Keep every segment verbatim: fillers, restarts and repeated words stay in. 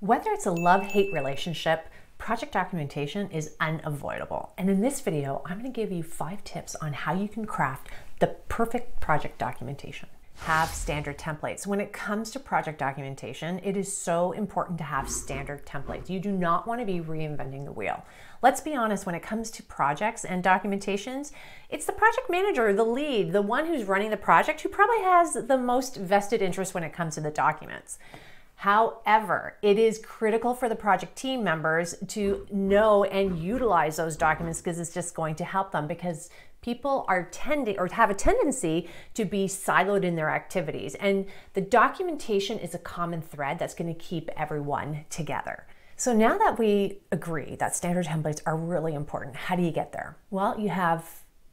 Whether it's a love-hate relationship, project documentation is unavoidable. And in this video, I'm going to give you five tips on how you can craft the perfect project documentation. Have standard templates. When it comes to project documentation, it is so important to have standard templates. You do not want to be reinventing the wheel. Let's be honest, when it comes to projects and documentations, it's the project manager, the lead, the one who's running the project who probably has the most vested interest when it comes to the documents. However, it is critical for the project team members to know and utilize those documents because it's just going to help them, because people are tending or have a tendency to be siloed in their activities. And the documentation is a common thread that's going to keep everyone together. So now that we agree that standard templates are really important, how do you get there? Well, you have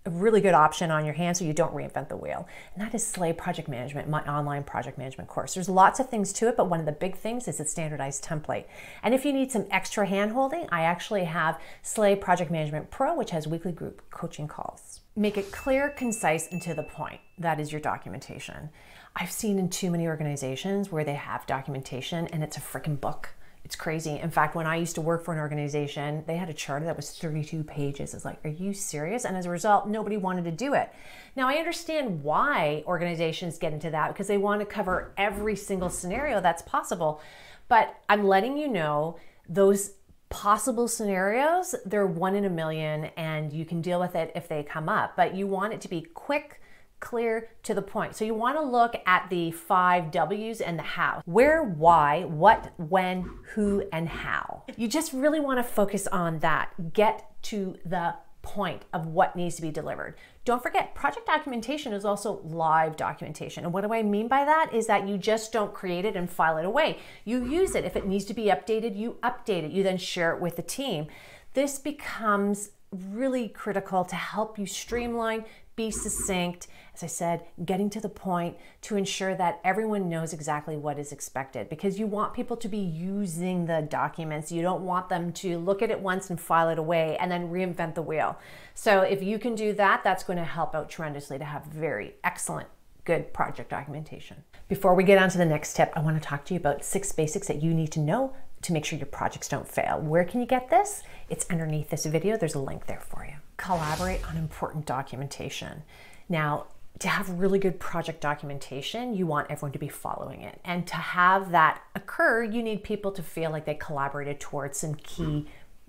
a really good option on your hand so you don't reinvent the wheel. And that is Slay Project Management, my online project management course. There's lots of things to it, but one of the big things is a standardized template. And if you need some extra hand-holding, I actually have Slay Project Management Pro, which has weekly group coaching calls. Make it clear, concise, and to the point. That is your documentation. I've seen in too many organizations where they have documentation and it's a freaking book. It's crazy. In fact, when I used to work for an organization, they had a charter that was thirty-two pages. It's like, are you serious? And as a result, nobody wanted to do it. Now, I understand why organizations get into that, because they want to cover every single scenario that's possible. But I'm letting you know those possible scenarios, they're one in a million, and you can deal with it if they come up. But you want it to be quick, clear, to the point. So you want to look at the five W's and the how. Where, why, what, when, who, and how. You just really want to focus on that. Get to the point of what needs to be delivered. Don't forget, project documentation is also live documentation. And what do I mean by that is that you just don't create it and file it away. You use it. If it needs to be updated, you update it. You then share it with the team. This becomes really critical to help you streamline, be succinct, as I said, getting to the point, to ensure that everyone knows exactly what is expected, because you want people to be using the documents. You don't want them to look at it once and file it away and then reinvent the wheel. So if you can do that, that's going to help out tremendously to have very excellent, good project documentation. Before we get on to the next tip, I want to talk to you about six basics that you need to know to make sure your projects don't fail. Where can you get this? It's underneath this video. There's a link there for you. Collaborate on important documentation. Now, to have really good project documentation, you want everyone to be following it. And to have that occur, you need people to feel like they collaborated towards some key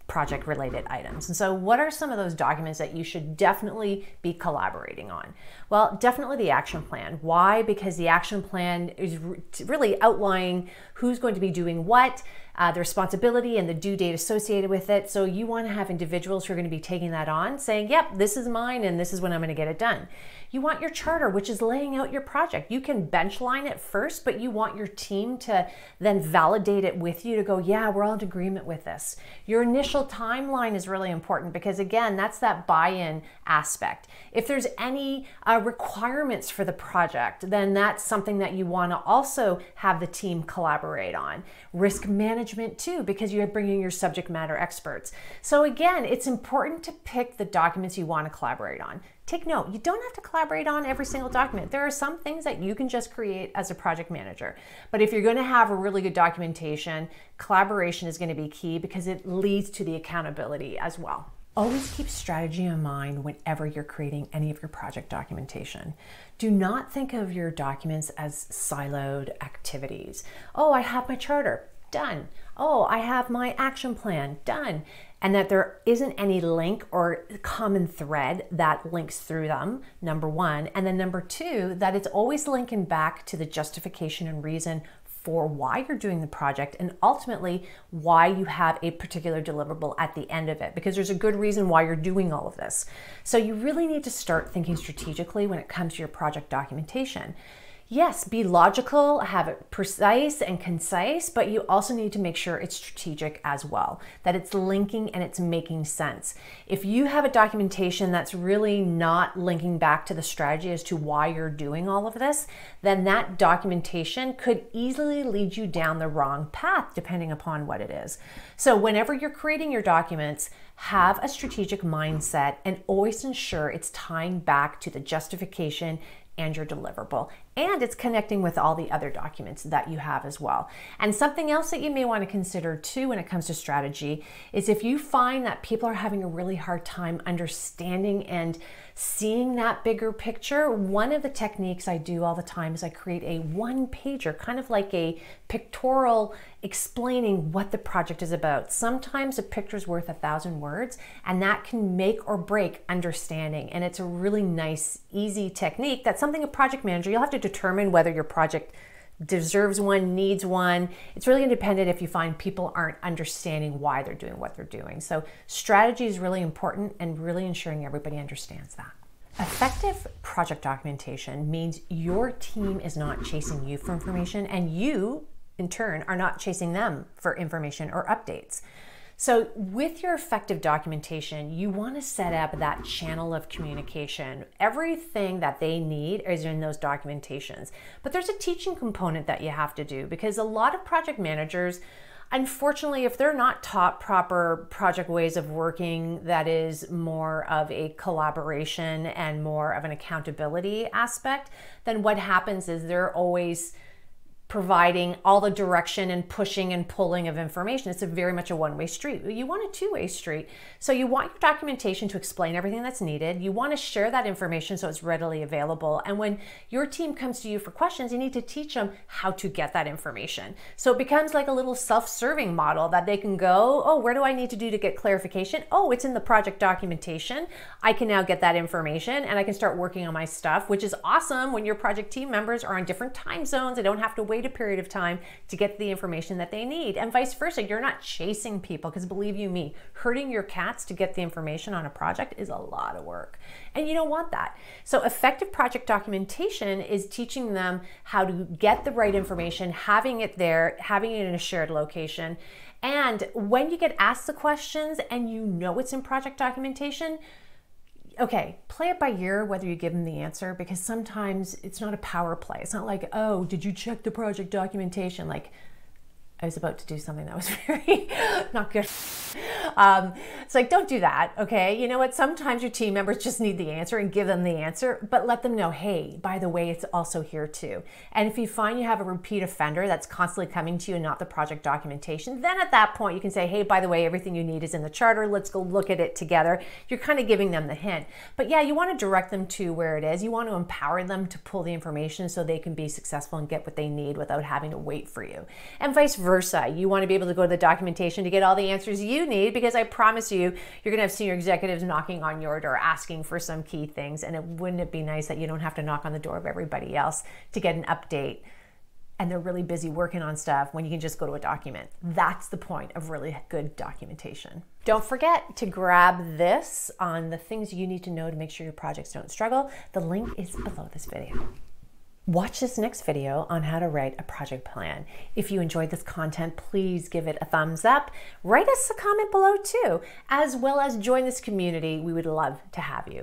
project-related items. And so what are some of those documents that you should definitely be collaborating on? Well, definitely the action plan. Why? Because the action plan is really outlining who's going to be doing what, uh, the responsibility and the due date associated with it. So you want to have individuals who are going to be taking that on, saying, yep, this is mine and this is when I'm going to get it done. You want your charter, which is laying out your project. You can benchline it first, but you want your team to then validate it with you to go, yeah, we're all in agreement with this. Your initial timeline is really important, because again, that's that buy-in aspect. If there's any uh, requirements for the project, then that's something that you want to also have the team collaborate on. Risk management too, because you're bringing your subject matter experts. So again, it's important to pick the documents you want to collaborate on. Take note, you don't have to collaborate on every single document. There are some things that you can just create as a project manager. But if you're going to have a really good documentation, collaboration is going to be key, because it leads to the accountability as well. Always keep strategy in mind whenever you're creating any of your project documentation. Do not think of your documents as siloed activities. Oh, I have my charter. Done. Oh, I have my action plan. Done. And that there isn't any link or common thread that links through them, number one. And then number two, that it's always linking back to the justification and reason for why you're doing the project, and ultimately why you have a particular deliverable at the end of it, because there's a good reason why you're doing all of this. So you really need to start thinking strategically when it comes to your project documentation. Yes, be logical, have it precise and concise, but you also need to make sure it's strategic as well, that it's linking and it's making sense. If you have a documentation that's really not linking back to the strategy as to why you're doing all of this, then that documentation could easily lead you down the wrong path, depending upon what it is. So whenever you're creating your documents, have a strategic mindset and always ensure it's tying back to the justification and your deliverable and it's connecting with all the other documents that you have as well. And something else that you may want to consider too when it comes to strategy is if you find that people are having a really hard time understanding and seeing that bigger picture, one of the techniques I do all the time is I create a one-pager, kind of like a pictorial explaining what the project is about. Sometimes a picture's worth a thousand words, and that can make or break understanding. And it's a really nice, easy technique. That's something a project manager, you'll have to determine whether your project deserves one, needs one. It's really independent if you find people aren't understanding why they're doing what they're doing. So strategy is really important and really ensuring everybody understands that. Effective project documentation means your team is not chasing you for information, and you, in turn, are not chasing them for information or updates. So with your effective documentation, you want to set up that channel of communication. Everything that they need is in those documentations. But there's a teaching component that you have to do, because a lot of project managers, unfortunately, if they're not taught proper project ways of working, that is more of a collaboration and more of an accountability aspect, then what happens is they're always providing all the direction and pushing and pulling of information. It's a very much a one-way street. You want a two-way street. So you want your documentation to explain everything that's needed. You want to share that information so it's readily available. And when your team comes to you for questions, you need to teach them how to get that information. So it becomes like a little self-serving model that they can go, oh, where do I need to do to get clarification? Oh, it's in the project documentation. I can now get that information and I can start working on my stuff, which is awesome when your project team members are on different time zones. They don't have to wait a period of time to get the information that they need, and vice versa. You're not chasing people, because believe you me, herding your cats to get the information on a project is a lot of work, and you don't want that. So effective project documentation is teaching them how to get the right information, having it there, having it in a shared location. And when you get asked the questions and you know it's in project documentation, okay, play it by ear whether you give them the answer, because sometimes it's not a power play. It's not like, oh, did you check the project documentation? Like, I was about to do something that was very not good. Um, it's like, don't do that, okay? You know what? Sometimes your team members just need the answer, and give them the answer, but let them know, hey, by the way, it's also here too. And if you find you have a repeat offender that's constantly coming to you and not the project documentation, then at that point you can say, hey, by the way, everything you need is in the charter. Let's go look at it together. You're kind of giving them the hint. But yeah, you want to direct them to where it is. You want to empower them to pull the information so they can be successful and get what they need without having to wait for you. And vice versa. Versa. You want to be able to go to the documentation to get all the answers you need, because I promise you, you're going to have senior executives knocking on your door asking for some key things. And it, wouldn't it be nice that you don't have to knock on the door of everybody else to get an update, and they're really busy working on stuff, when you can just go to a document? That's the point of really good documentation. Don't forget to grab this on the things you need to know to make sure your projects don't struggle. The link is below this video. Watch this next video on how to write a project plan. If you enjoyed this content, please give it a thumbs up. Write us a comment below too, as well as join this community. We would love to have you.